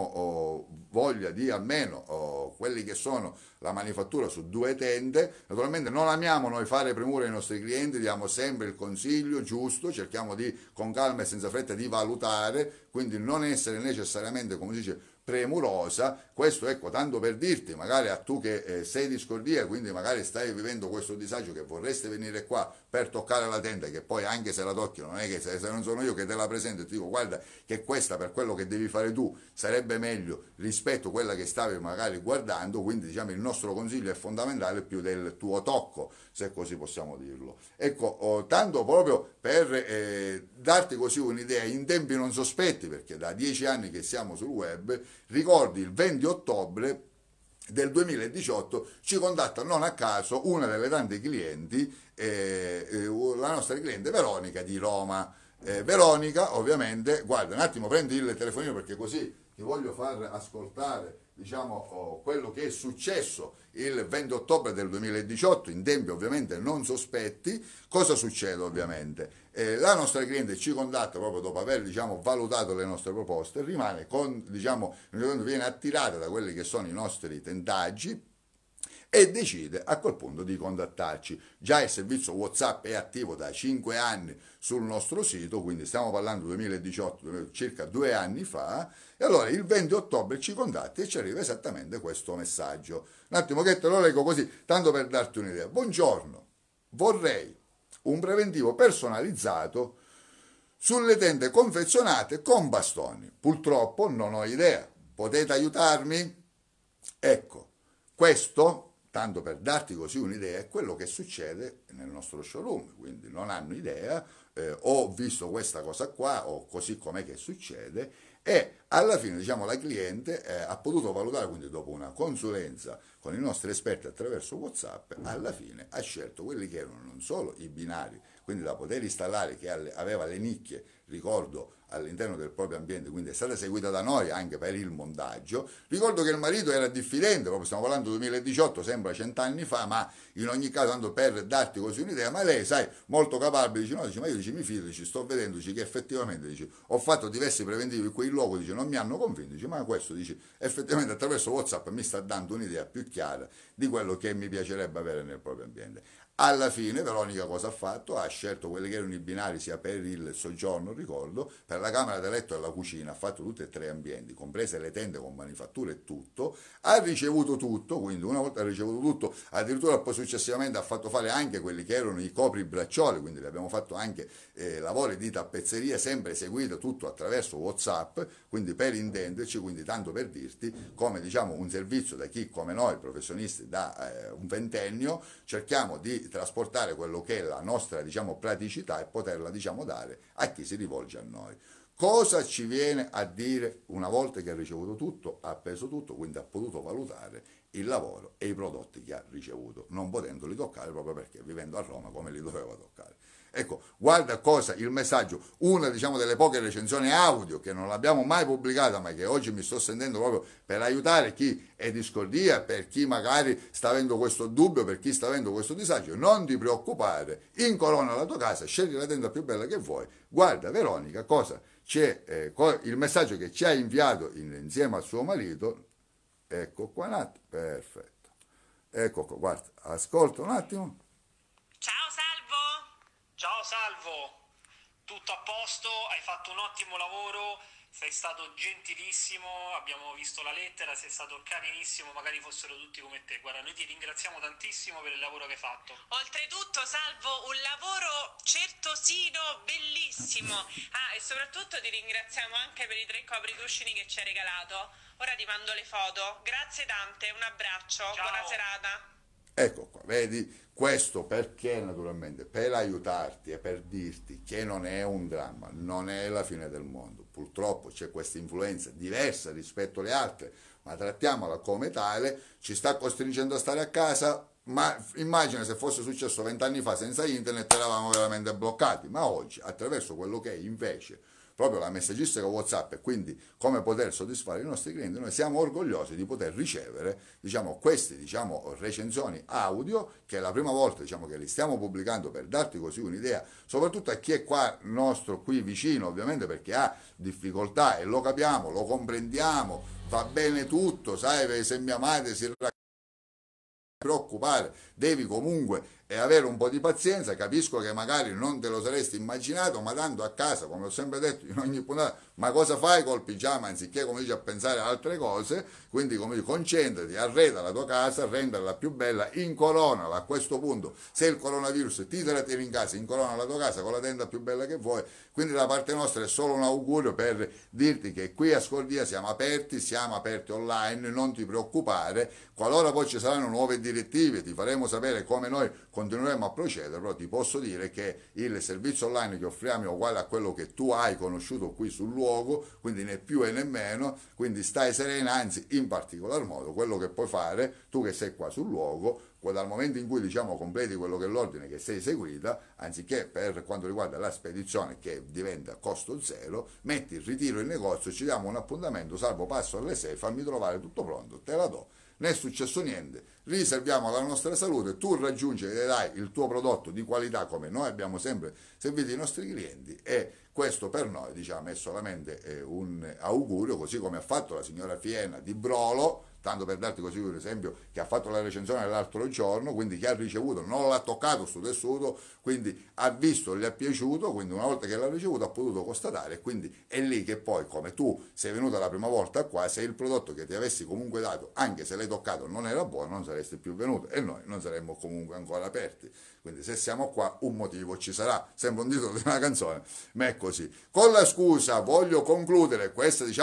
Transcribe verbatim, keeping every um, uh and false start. oh, voglia di almeno oh, quelli che sono la manifattura su due tende. Naturalmente non amiamo noi fare premure ai nostri clienti, diamo sempre il consiglio giusto, cerchiamo di con calma e senza fretta di valutare, quindi non essere necessariamente, come si dice, premurosa. Questo, ecco, tanto per dirti, magari a tu che eh, sei di Scordia, quindi magari stai vivendo questo disagio, che vorresti venire qua per toccare la tenda, che poi anche se la tocchi non è che se, se non sono io che te la presento e ti dico guarda che questa per quello che devi fare tu sarebbe meglio rispetto a quella che stavi magari guardando, quindi diciamo il nostro consiglio è fondamentale più del tuo tocco, se così possiamo dirlo. Ecco, oh, tanto proprio per eh, darti così un'idea in tempi non sospetti, perché da dieci anni che siamo sul web. Ricordi, il venti ottobre del duemiladiciotto ci contatta non a caso una delle tante clienti, eh, eh, la nostra cliente Veronica di Roma. Eh, Veronica ovviamente, guarda un attimo, prendi il telefonino perché così ti voglio far ascoltare, diciamo, oh, quello che è successo il venti ottobre del duemiladiciotto, in tempi ovviamente non sospetti. Cosa succede ovviamente? Eh, la nostra cliente ci contatta proprio dopo aver, diciamo, valutato le nostre proposte, rimane con, diciamo, viene attirata da quelli che sono i nostri tentaggi e decide a quel punto di contattarci. Già il servizio WhatsApp è attivo da cinque anni sul nostro sito, quindi stiamo parlando duemiladiciotto, circa due anni fa, e allora il venti ottobre ci contatti e ci arriva esattamente questo messaggio. Un attimo che te lo leggo così, tanto per darti un'idea. Buongiorno, vorrei un preventivo personalizzato sulle tende confezionate con bastoni. Purtroppo non ho idea, potete aiutarmi? Ecco, questo, tanto per darti così un'idea, è quello che succede nel nostro showroom, quindi non hanno idea, eh, ho visto questa cosa qua, o così com'è che succede, e alla fine, diciamo, la cliente eh, ha potuto valutare, quindi dopo una consulenza con i nostri esperti attraverso WhatsApp, alla fine ha scelto quelli che erano non solo i binari, quindi da poter installare, che aveva le nicchie, ricordo, all'interno del proprio ambiente, quindi è stata seguita da noi anche per il montaggio. Ricordo che il marito era diffidente, proprio stiamo parlando duemiladiciotto, sembra cent'anni fa, ma in ogni caso, tanto per darti così un'idea, ma lei, sai, molto capabile, dice no, dice, ma io dice, mi fido, dice, sto vedendo, dice, che effettivamente, dice, ho fatto diversi preventivi in quel luogo, dice, non mi hanno convinto, dice, ma questo, dice, effettivamente attraverso WhatsApp mi sta dando un'idea più chiara di quello che mi piacerebbe avere nel proprio ambiente. Alla fine Veronica cosa ha fatto? Ha scelto quelli che erano i binari sia per il soggiorno, ricordo, per la camera da letto e la cucina, ha fatto tutti e tre ambienti, comprese le tende con manifatture e tutto, ha ricevuto tutto, quindi una volta ricevuto tutto, addirittura poi successivamente ha fatto fare anche quelli che erano i copribraccioli, quindi le abbiamo fatto anche eh, lavori di tappezzeria, sempre seguito tutto attraverso WhatsApp, quindi per intenderci, quindi tanto per dirti come, diciamo, un servizio da chi come noi, professionisti da eh, un ventennio, cerchiamo di trasportare quello che è la nostra, diciamo, praticità e poterla, diciamo, dare a chi si rivolge a noi. Cosa ci viene a dire una volta che ha ricevuto tutto, ha appeso tutto, quindi ha potuto valutare il lavoro e i prodotti che ha ricevuto, non potendoli toccare proprio perché vivendo a Roma come li doveva toccare. Ecco, guarda cosa il messaggio, una, diciamo, delle poche recensioni audio che non l'abbiamo mai pubblicata, ma che oggi mi sto sentendo proprio per aiutare chi è di Scordia, per chi magari sta avendo questo dubbio, per chi sta avendo questo disagio. Non ti preoccupare, incorona la tua casa, scegli la tenda più bella che vuoi. Guarda Veronica cosa c'è, eh, co il messaggio che ci ha inviato in, insieme al suo marito. Ecco qua un attimo, perfetto, ecco qua, guarda, ascolta un attimo. Ciao Salvo! Ciao Salvo, tutto a posto, hai fatto un ottimo lavoro, sei stato gentilissimo, abbiamo visto la lettera, sei stato carinissimo, magari fossero tutti come te. Guarda, noi ti ringraziamo tantissimo per il lavoro che hai fatto. Oltretutto Salvo, un lavoro certosino, bellissimo. Ah, e soprattutto ti ringraziamo anche per i tre copricuscini che ci hai regalato. Ora ti mando le foto. Grazie tante, un abbraccio, ciao. Buona serata. Ecco qua, vedi? Questo perché naturalmente per aiutarti e per dirti che non è un dramma, non è la fine del mondo. Purtroppo c'è questa influenza diversa rispetto alle altre, ma trattiamola come tale, ci sta costringendo a stare a casa, ma immagina se fosse successo vent'anni fa senza internet, eravamo veramente bloccati, ma oggi attraverso quello che è invece proprio la messaggistica WhatsApp, e quindi come poter soddisfare i nostri clienti. Noi siamo orgogliosi di poter ricevere, diciamo, queste, diciamo, recensioni audio, che è la prima volta, diciamo, che li stiamo pubblicando, per darti così un'idea, soprattutto a chi è qua nostro qui vicino, ovviamente, perché ha difficoltà, e lo capiamo, lo comprendiamo, va bene tutto, sai, se mia madre si racconta preoccupare, devi comunque avere un po' di pazienza. Capisco che magari non te lo saresti immaginato, ma tanto a casa, come ho sempre detto in ogni puntata, ma cosa fai col pigiama anziché cominci a pensare a altre cose? Quindi, come, concentrati, arreda la tua casa, renderla più bella, incolonala. A questo punto, se il coronavirus ti trattiene in casa, incolona la tua casa con la tenda più bella che vuoi. Quindi da parte nostra è solo un augurio per dirti che qui a Scordia siamo aperti, siamo aperti online, non ti preoccupare. Qualora poi ci saranno nuove direttive, ti faremo sapere come noi continueremo a procedere, però ti posso dire che il servizio online che offriamo è uguale a quello che tu hai conosciuto qui sul luogo, quindi né più e né meno, quindi stai serena, anzi in particolar modo quello che puoi fare, tu che sei qua sul luogo, dal momento in cui, diciamo, completi quello che è l'ordine che sei seguita, anziché per quanto riguarda la spedizione che diventa costo zero, metti il ritiro in negozio, ci diamo un appuntamento, Salvo passo alle sei, fammi trovare tutto pronto, te la do. Non è successo niente, riserviamo la nostra salute, tu raggiungi e dai il tuo prodotto di qualità come noi abbiamo sempre servito i nostri clienti, e questo per noi, diciamo, è solamente eh, un augurio, così come ha fatto la signora Fiena di Brolo, tanto per darti così un esempio, che ha fatto la recensione l'altro giorno, quindi chi ha ricevuto non l'ha toccato sto tessuto, quindi ha visto, gli è piaciuto, quindi una volta che l'ha ricevuto ha potuto constatare, quindi è lì che poi, come tu sei venuta la prima volta qua, se il prodotto che ti avessi comunque dato, anche se l'hai toccato, non era buono, non saresti più venuto e noi non saremmo comunque ancora aperti. Quindi se siamo qua un motivo ci sarà, sembra un titolo di una canzone, ma è così. Con la scusa voglio concludere questa, diciamo,